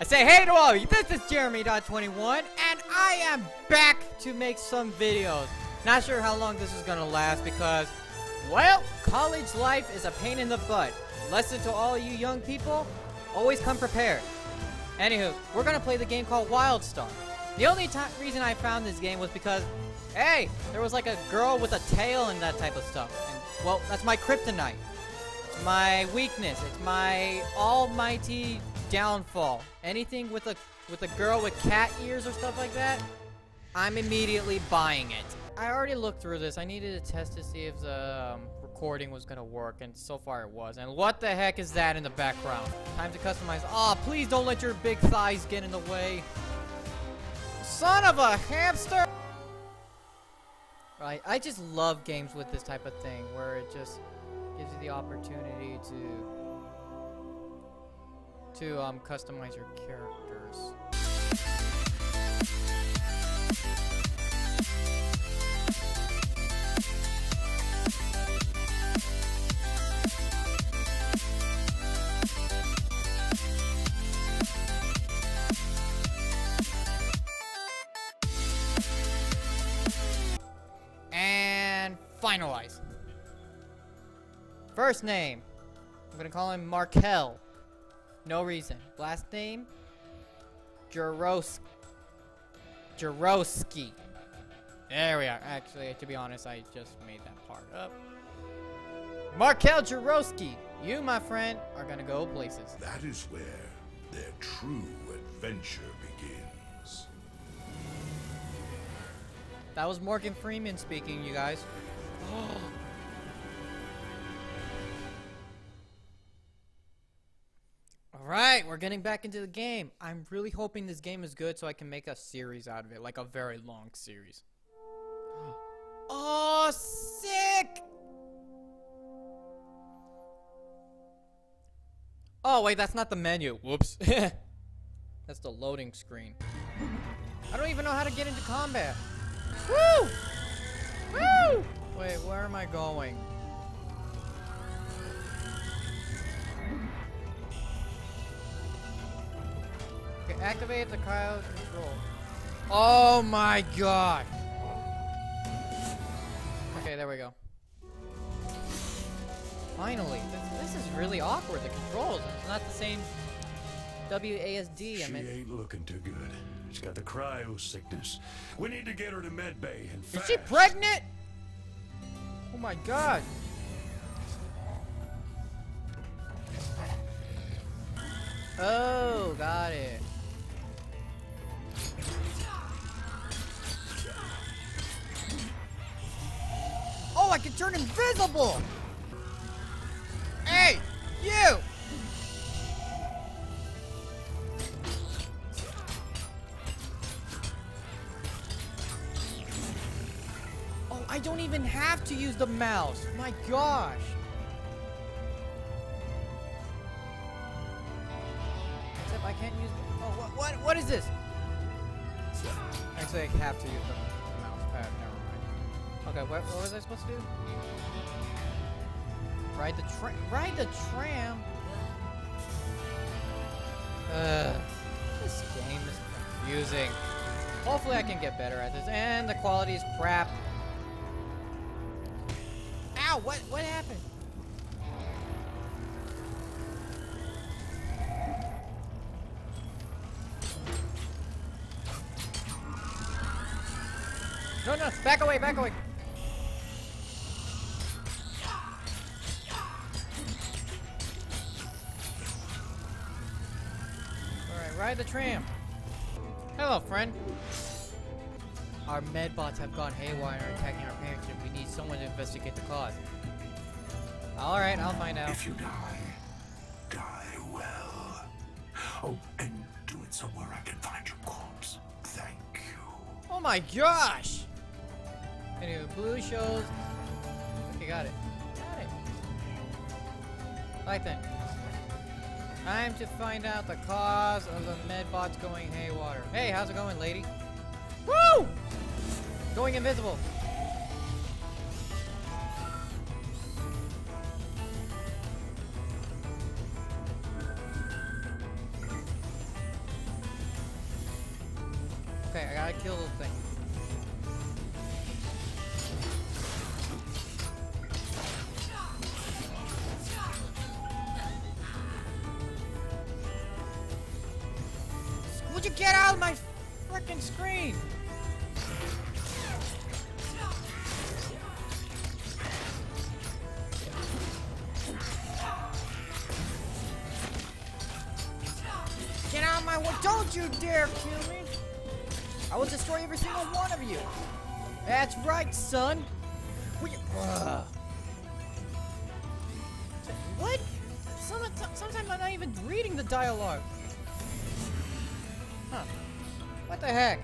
I say hey to all of you, this is Jeremy.21, and I am back to make some videos. Not sure how long this is gonna last because, well, college life is a pain in the butt. Lesson to all you young people, always come prepared. Anywho, we're gonna play the game called WildStar. The only reason I found this game was because, hey, there was like a girl with a tail and that type of stuff. And, well, that's my kryptonite. It's my weakness. It's my almighty downfall. Anything with a girl with cat ears or stuff like that, I'm immediately buying it. I already looked through this. I needed to test to see if the recording was gonna work, and so far it was. And what the heck is that in the background? Time to customize. Aw, oh, please don't let your big thighs get in the way. Son of a hamster! Right, I just love games with this type of thing where it just gives you the opportunity to customize your characters. And finalize. First name, I'm gonna call him Markel. No reason. Last name, Jaroski. There we are. Actually, to be honest, I just made that part up. Markel Jaroski, you, my friend, are gonna go places. That is where their true adventure begins. That was Morgan Freeman speaking, you guys. Alright, we're getting back into the game. I'm really hoping this game is good so I can make a series out of it, like a very long series. Oh, sick! Oh, wait, that's not the menu. Whoops. That's the loading screen. I don't even know how to get into combat. Woo! Woo! Wait, where am I going? Activate the crowd control. Oh my god! Okay, there we go. Finally, this is really awkward. The controls, it's not the same. WASD. I mean, she ain't looking too good. She's got the cryo sickness. We need to get her to med bay and fast. Is she pregnant? Oh my god! Oh, got it. Oh, I can turn invisible! Hey! You! Oh, I don't even have to use the mouse! My gosh! Except I can't use... Oh, what is this? Actually, I have to use the mouse pad. Never mind. Okay, what was I supposed to do? Ride the tram? This game is confusing. Hopefully I can get better at this. And the quality is crap. Ow, what happened? No, back away. Ride the tram. Hello, friend. Our med bots have gone haywire and are attacking our parents, and we need someone to investigate the cause. Alright, I'll find out. If you die, die well. Oh, and do it somewhere I can find your corpse. Thank you. Oh my gosh! Anyway, blue shows. Okay, got it. Got it. Right then. Time to find out the cause of the medbots going haywire. Hey, how's it going, lady? Woo! Going invisible. Okay, I gotta kill this thing. Would you get out of my frickin' screen? Get out of my way. Don't you dare kill me. I will destroy every single one of you. That's right, son. What? Sometimes I'm not even reading the dialogue. Huh. What the heck?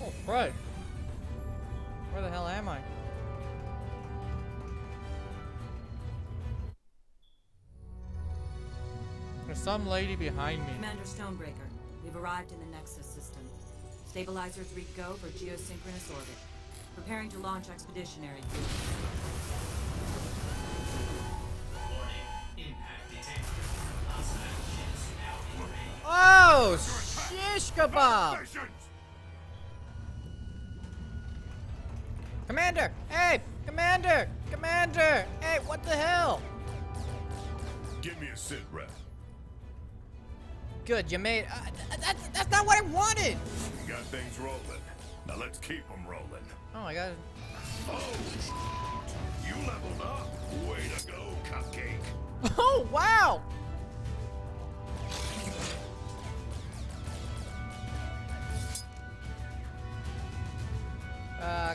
Oh, right. Where the hell am I? There's some lady behind me. Commander Stonebreaker, we've arrived in the Nexus system. Stabilizers read go for geosynchronous orbit. Preparing to launch expeditionary crew. Warning, impact detected. Oh, shish kebab! Commander! Hey! Commander! Commander! Hey, what the hell? Give me a sit rep. Good, you made. That's not what I wanted! You got things rolling. Now let's keep them rolling. Oh, I got it. Oh! You leveled up. Way to go, cupcake. Oh, wow!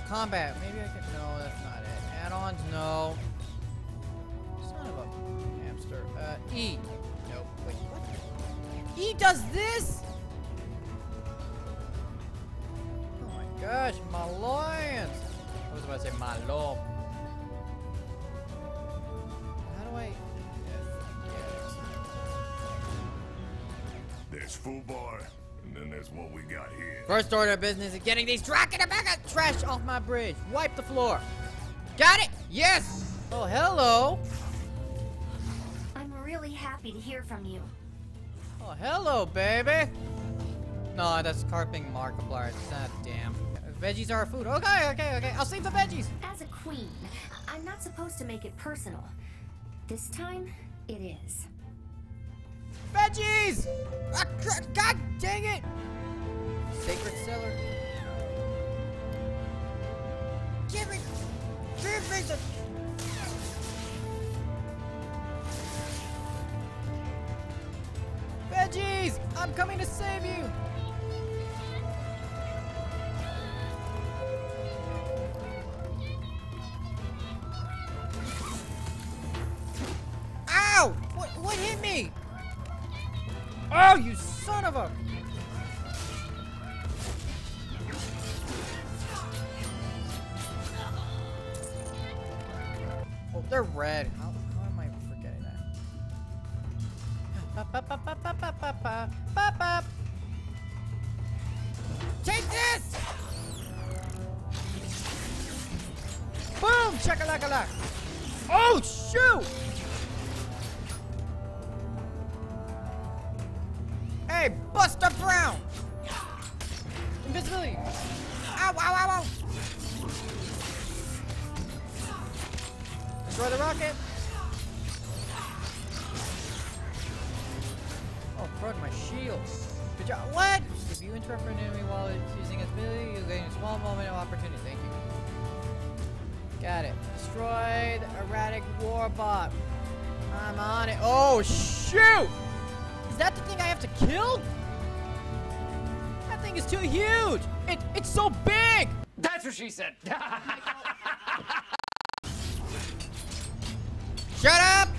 Combat. Maybe I can. No, that's not it. Add-ons. No. Son of a hamster. E. Nope. Wait. What? E does this? Oh my gosh, Maloyance. I was about to say Malo. How do I? There's Fubar. And that's what we got here. First order of business is getting these Drakenabaka trash off my bridge. Wipe the floor. Got it? Yes! Oh, hello. I'm really happy to hear from you. Oh, hello, baby. No, that's carping Markiplier. It's not damn. Veggies are food. Okay, okay, okay. I'll save the veggies. As a queen, I'm not supposed to make it personal. This time, it is. Veggies! God dang it! Sacred cellar. Give me the. Veggies! I'm coming to save you! Ow! What hit me? Oh, you son of a! Oh, they're red. How am I forgetting that? Take this! Boom! Chakalaka! Oh, shoot! Hey, Buster Brown! Invisibility! Ow, ow, ow, ow! Destroy the rocket! Oh, frog, my shield! Good job. What? If you interrupt an enemy while it's using its ability, you'll gain a small moment of opportunity. Thank you. Got it. Destroy the erratic warbot. I'm on it. Oh, shoot! Is that the thing I have to kill? That thing is too huge! It's so big! That's what she said! Shut up!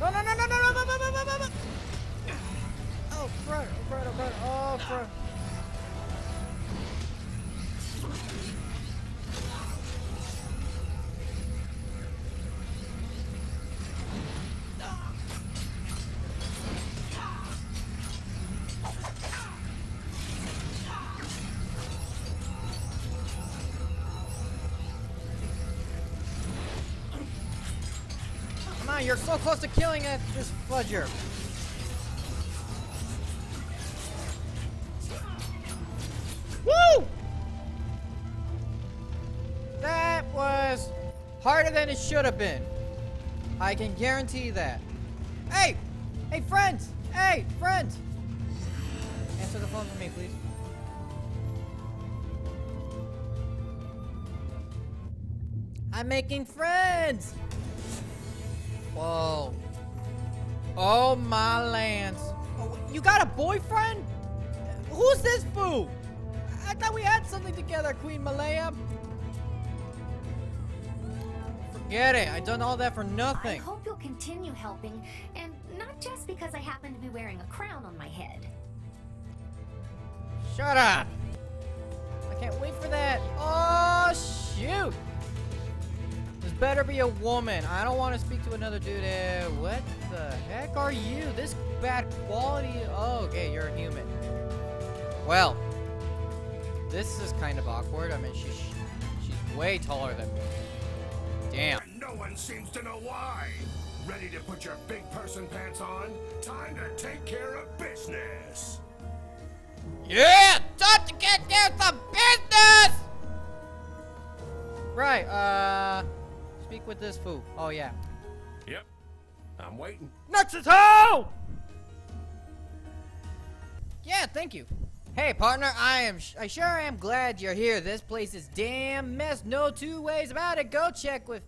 No, no, no, no, no, no, no, no, no, no, no. Oh, bro, oh, bro, oh, bro, oh, bro. Jeremy, you're so close to killing it, this fudger. Woo! That was harder than it should have been. I can guarantee that. Hey! Hey, friends! Hey, friends! Answer the phone for me, please. I'm making friends! Whoa. Oh, my lands. Oh, you got a boyfriend? Who's this boo? I thought we had something together, Queen Malaya. Forget it. I done all that for nothing. I hope you'll continue helping, and not just because I happen to be wearing a crown on my head. Shut up. I can't wait for that. Oh, shoot. This better be a woman. I don't want to speak to another dude. What the heck are you? This bad quality. Oh, okay, you're a human. Well, this is kind of awkward. I mean, she's way taller than me. Damn. And no one seems to know why. Ready to put your big person pants on? Time to take care of business. Yeah, time to get down to business. Right, speak with this fool. Oh, yeah. Yep, I'm waiting. Nexus, ho! Yeah, thank you. Hey, partner, I sure am glad you're here. This place is damn mess. No two ways about it. Go check with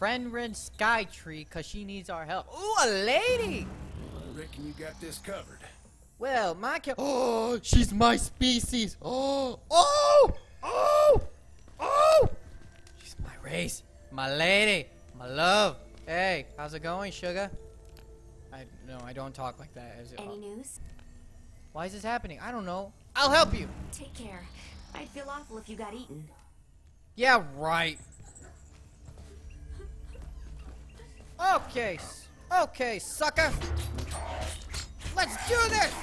Frenren Skytree, because she needs our help. Ooh, a lady! I reckon you got this covered. Well, oh, she's my species. Oh, oh, oh, oh! My race, my lady, my love. Hey, how's it going, sugar? I don't talk like that. Any news? Why is this happening? I don't know. I'll help you. Take care. I'd feel awful if you got eaten. Yeah, right. Okay, okay, sucker. Let's do this.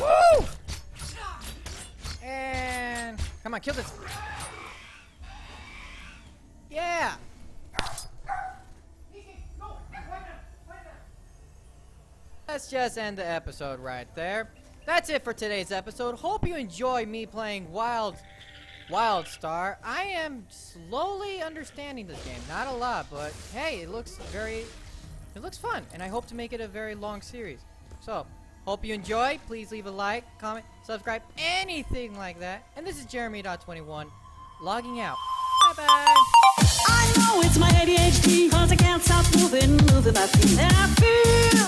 Woo! And come on, kill this. Yeah. Let's just end the episode right there. That's it for today's episode. Hope you enjoy me playing WildStar. I am slowly understanding this game. Not a lot, but hey, it looks it looks fun, and I hope to make it a very long series. So, hope you enjoy. Please leave a like, comment, subscribe, anything like that. And this is Jeremy.21 logging out. I know it's my ADHD, cause I can't stop moving my feet. And I feel